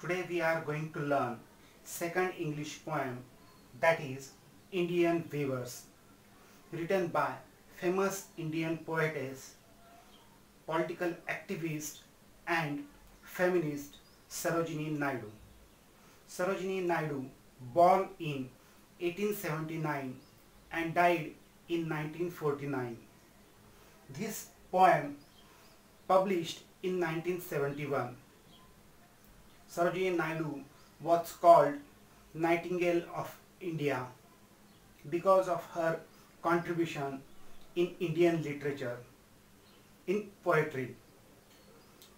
Today we are going to learn second English poem, that is Indian Weavers, written by famous Indian poetess, political activist and feminist Sarojini Naidu. Sarojini Naidu, born in 1879 and died in 1949. This poem published in 1971. Sarojini Naidu was called Nightingale of India because of her contribution in Indian literature, in poetry.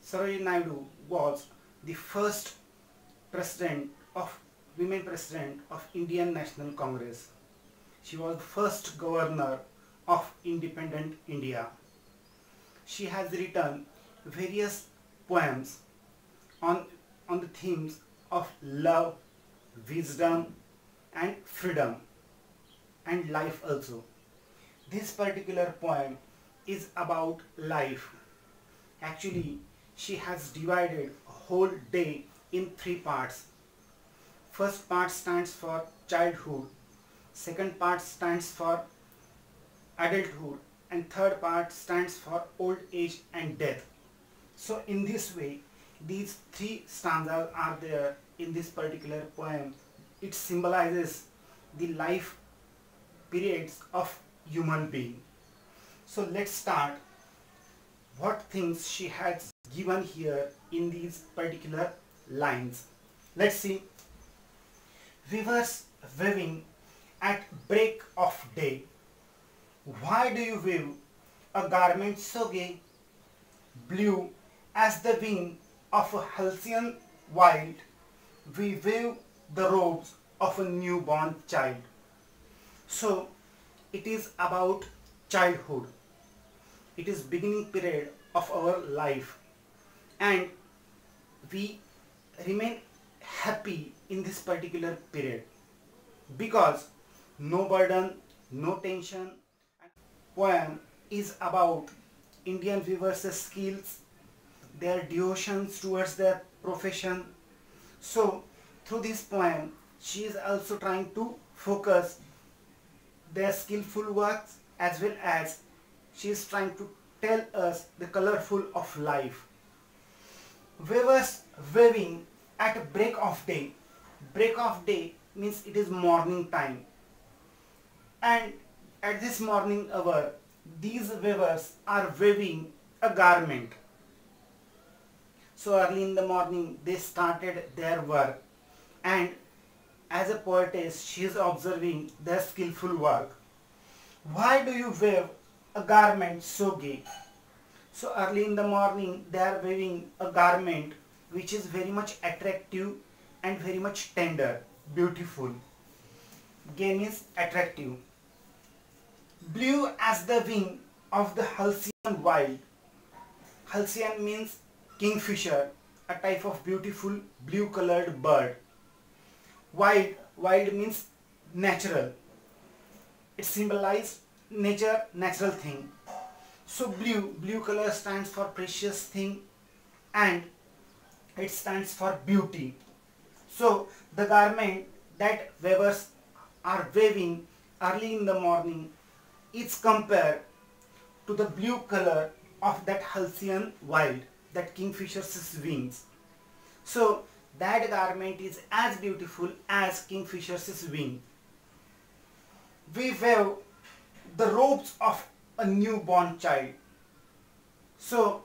Sarojini Naidu was the first women president of Indian National Congress. She was the first governor of independent India. She has written various poems on the themes of love, wisdom and freedom, and life also. This particular poem is about life. Actually, she has divided a whole day in three parts. First part stands for childhood, second part stands for adulthood, and third part stands for old age and death. So in this way, these three stanzas are there in this particular poem. It symbolizes the life periods of human being. So let's start what things she has given here in these particular lines. Let's see. Weavers weaving at break of day, why do you weave a garment so gay? Blue as the wing of a halcyon wild, we weave the robes of a newborn child. So it is about childhood. It is beginning period of our life, and we remain happy in this particular period because no burden, no tension. Poem is about Indian weavers' skills, their devotion towards their profession. So through this poem, she is also trying to focus their skillful works, as well as she is trying to tell us the colorful of life. Weavers weaving at break of day. Break of day means it is morning time, and at this morning hour, these weavers are weaving a garment. So early in the morning they started their work, and as a poetess she is observing their skillful work. Why do you weave a garment so gay? So early in the morning they are weaving a garment which is very much attractive and very much tender, beautiful. Gay means attractive. Blue as the wing of the halcyon wild. Halcyon means kingfisher, a type of beautiful blue colored bird. Wild, wild means natural. It symbolizes nature, natural thing. So blue, blue color stands for precious thing, and it stands for beauty. So the garment that weavers are weaving early in the morning is compared to the blue color of that halcyon wild, that kingfisher's wings. So that garment is as beautiful as kingfisher's wing. We weave the robes of a newborn child. So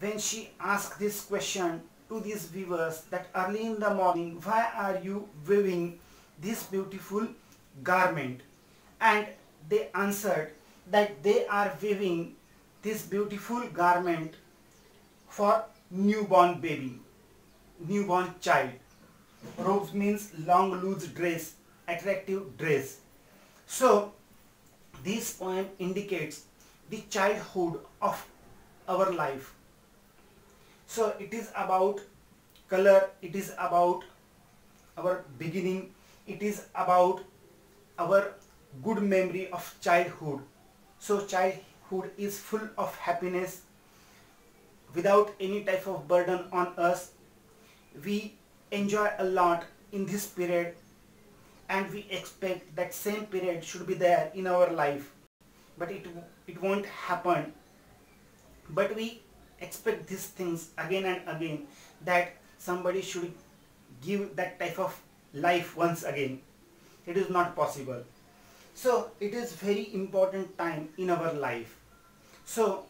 when she asked this question to these weavers, that early in the morning, why are you weaving this beautiful garment? And they answered that they are weaving this beautiful garment for newborn baby, newborn child. Robes means long loose dress, attractive dress. So this poem indicates the childhood of our life. So it is about color, it is about our beginning, it is about our good memory of childhood. So childhood is full of happiness, without any type of burden on us. We enjoy a lot in this period, and we expect that same period should be there in our life, but it won't happen. But we expect these things again and again, that somebody should give that type of life once again. It is not possible. So it is very important time in our life. So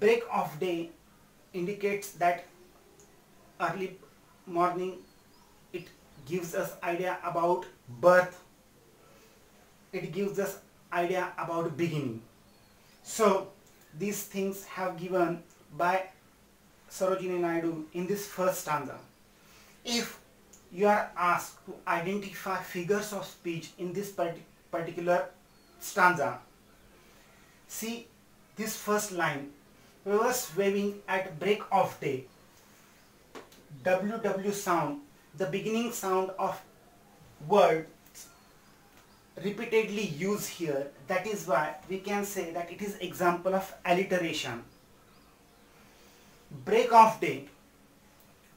break of day indicates that early morning, it gives us idea about birth, it gives us idea about beginning. So these things have given by Sarojini Naidu in this first stanza. If you are asked to identify figures of speech in this particular stanza, see this first line, weavers waving at break of day, WW sound, the beginning sound of words repeatedly used here. That is why we can say that it is example of alliteration. Break of day,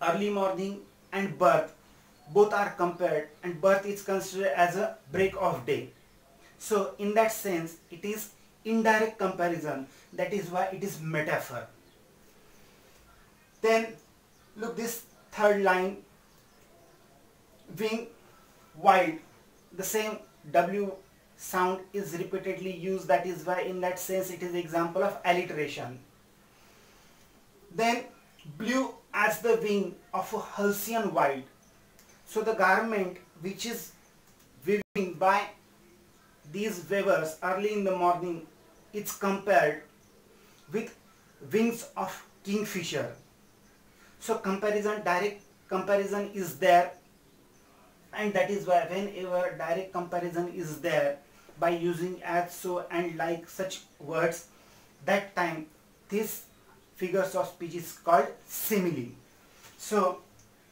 early morning, and birth, both are compared, and birth is considered as a break of day. So in that sense it is indirect comparison, that is why it is metaphor. Then look this third line, wing wide, the same W sound is repeatedly used, that is why in that sense it is example of alliteration. Then blue as the wing of a halcyon wide, so the garment which is weaving by these weavers early in the morning, it's compared with wings of kingfisher. So comparison, direct comparison is there, and that is why whenever direct comparison is there by using as, so, and like such words, that time this figures of speech is called simile. So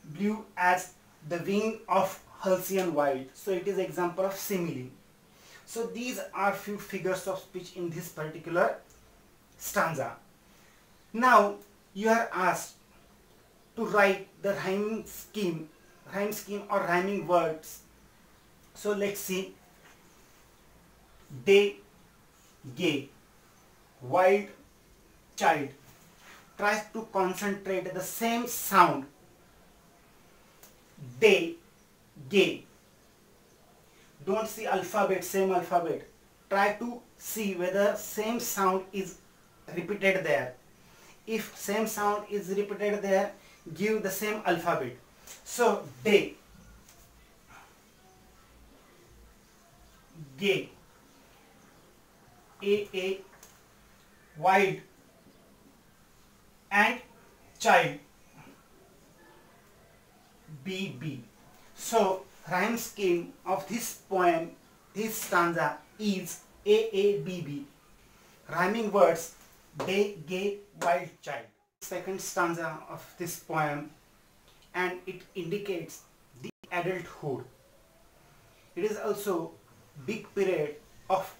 blue as the wing of halcyon wide, so it is example of simile. So these are few figures of speech in this particular stanza. Now you are asked to write the rhyme scheme or rhyming words. So let's see. Day, gay, wild, child. Try to concentrate the same sound. Day, gay. Don't see alphabet, same alphabet. Try to see whether same sound is repeated there. If same sound is repeated there, give the same alphabet. So day, gay, a, wide, and child, b. So rhyme scheme of this poem, this stanza is AABB. Rhyming words, day, gay, wild, child. Second stanza of this poem, and it indicates the adulthood. It is also big period of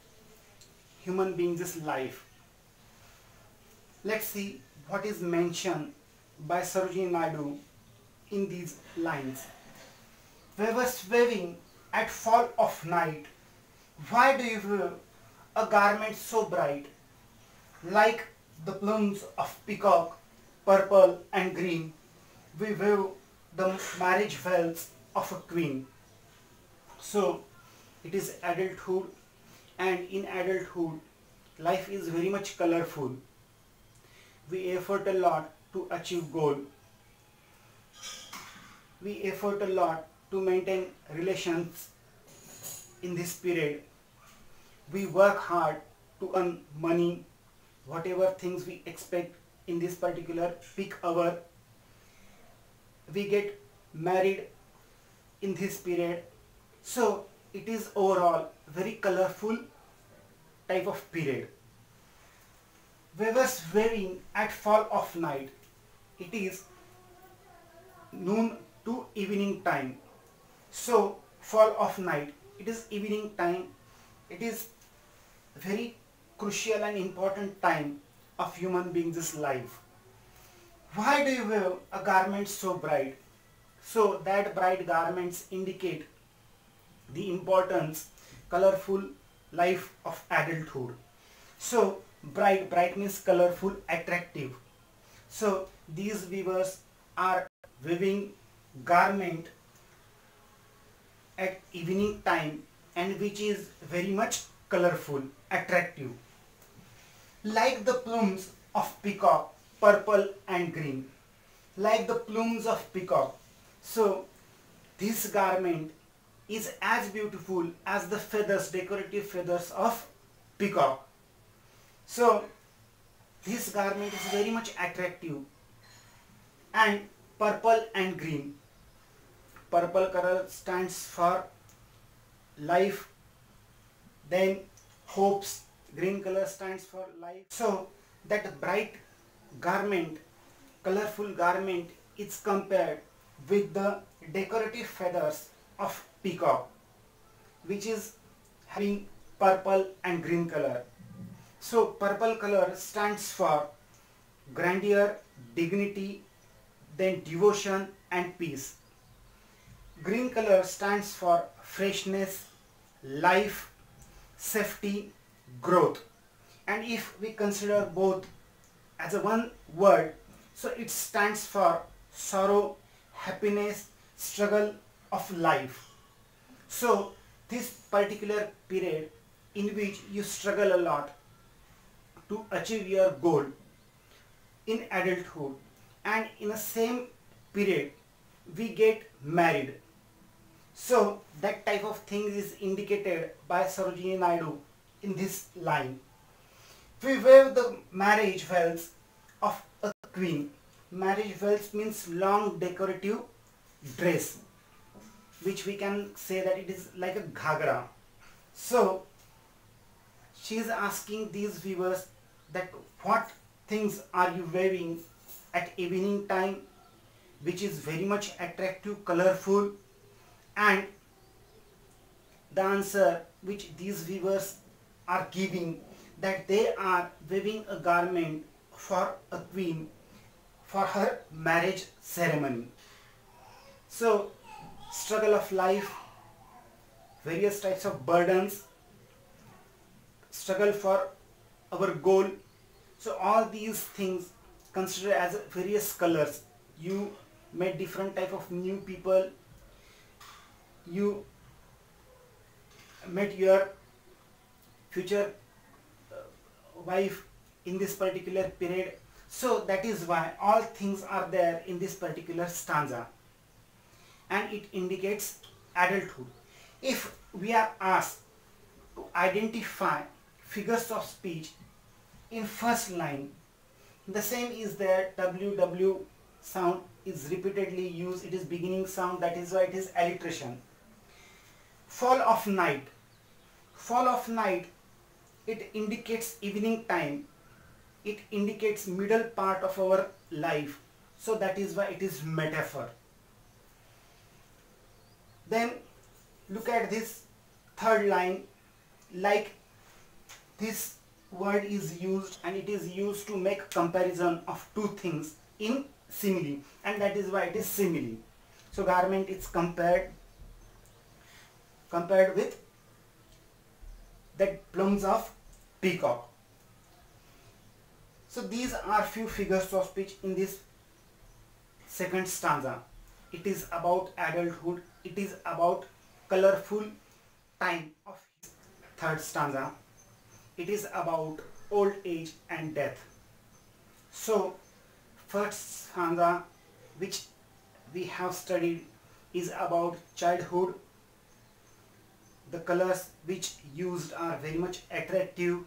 human beings' life. Let's see what is mentioned by Sarojini Naidu in these lines. Weavers waving at fall of night, why do you weave a garment so bright? Like the plumes of peacock, purple and green, we weave the marriage veils of a queen. So it is adulthood, and in adulthood life is very much colorful. We effort a lot to achieve goal. We effort a lot to maintain relations in this period. We work hard to earn money, whatever things we expect in this particular peak hour. We get married in this period. So it is overall very colorful type of period. Weavers waving at fall of night, it is noon to evening time. So fall of night, it is evening time. It is very crucial and important time of human beings' life. Why do you weave a garment so bright? So that bright garments indicate the importance, colorful life of adulthood. So brightness, colorful, attractive. So these weavers are weaving garment at evening time, and which is very much colorful, attractive, like the plumes of peacock, purple and green, like the plumes of peacock. So this garment is as beautiful as the feathers, decorative feathers of peacock. So this garment is very much attractive, and purple and green. Purple color stands for life, then hopes, green color stands for life. So that bright garment, colorful garment is compared with the decorative feathers of peacock, which is having purple and green color. So purple color stands for grandeur, dignity, then devotion and peace. Green color stands for freshness, life, safety, growth. And if we consider both as a one word, so it stands for sorrow, happiness, struggle of life. So this particular period in which you struggle a lot to achieve your goal in adulthood, and in the same period we get married. So that type of thing is indicated by Sarojini Naidu in this line. We weave the marriage veils of a queen. Marriage veils means long decorative dress, which we can say that it is like a ghagra. So she is asking these weavers that what things are you weaving at evening time, which is very much attractive, colorful. And the answer which these weavers are giving, that they are weaving a garment for a queen for her marriage ceremony. So struggle of life, various types of burdens, struggle for our goal. So all these things considered as various colors. You met different type of new people, you met your future wife in this particular period. So that is why all things are there in this particular stanza, and it indicates adulthood. If we are asked to identify figures of speech in first line, the same is there. WW sound is repeatedly used. It is beginning sound, that is why it is alliteration. Fall of night. Fall of night, it indicates evening time. It indicates middle part of our life. So that is why it is metaphor. Then look at this third line. Like this word is used, and it is used to make comparison of two things in simile, and that is why it is simile. So garment is compared with the plumes of peacock. So these are few figures of speech in this second stanza. It is about adulthood. It is about colorful time of third stanza. It is about old age and death. So first stanza, which we have studied, is about childhood. The colors which used are very much attractive.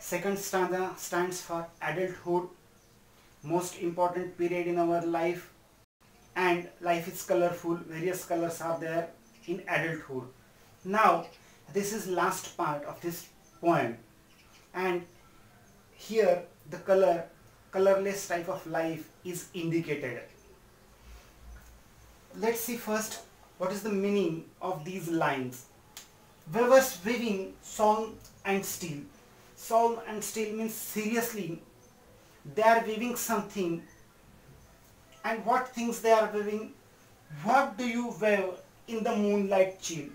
Second stanza stands for adulthood, most important period in our life, and life is colorful. Various colors are there in adulthood. Now this is last part of this poem, and here the colorless type of life is indicated. Let's see first what is the meaning of these lines. Weavers weaving song and steel. Song and steel means seriously they are weaving something and what things they are wearing. What do you wear in the moonlight chill?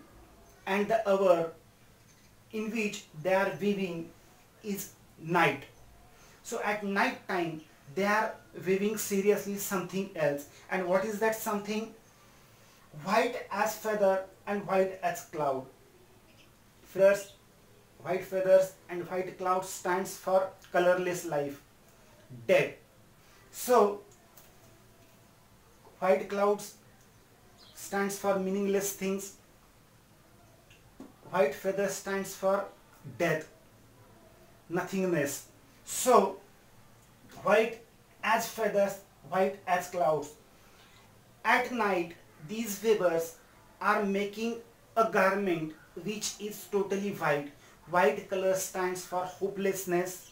And the hour in which they are weaving is night. So at night time they are weaving seriously something else. And what is that something? White as feather and white as cloud. Feathers, white feathers and white cloud stands for colorless life, death. So white clouds stands for meaningless things. White feather stands for death, nothingness. So white as feathers, white as clouds. At night these weavers are making a garment which is totally white. White color stands for hopelessness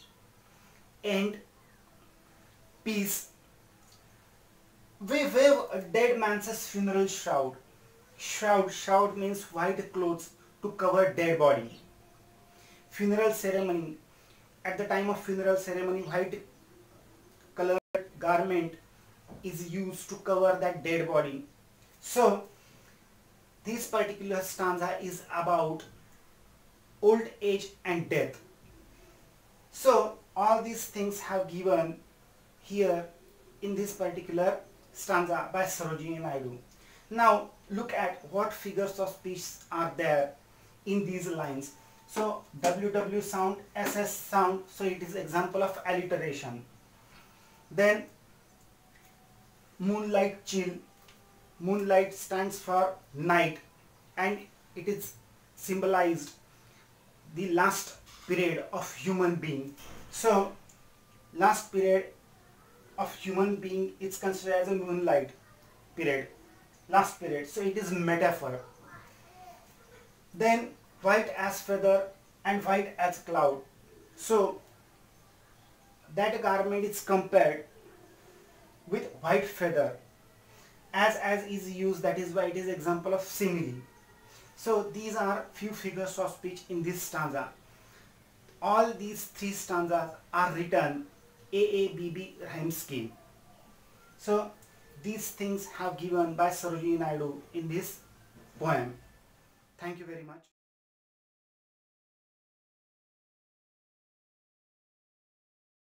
and peace. We weave a dead man's funeral shroud. Shroud means white clothes to cover dead body. Funeral ceremony. At the time of funeral ceremony, white colored garment is used to cover that dead body. So this particular stanza is about old age and death. So all these things have given here in this particular stanza by Sarojini Naidu. Now look at what figures of speech are there in these lines. So WW sound, SS sound, so it is example of alliteration. Then moonlight chill. Moonlight stands for night and it is symbolized the last period of human being. So last period of human being is considered as a moonlight period, last period, so it is metaphor. Then white as feather and white as cloud, so that garment is compared with white feather. As is used, that is why it is example of simile. So these are few figures of speech in this stanza. All these three stanzas are written AABB rhyme scheme. So these things have given by Sarojini Naidu in this poem. Thank you very much.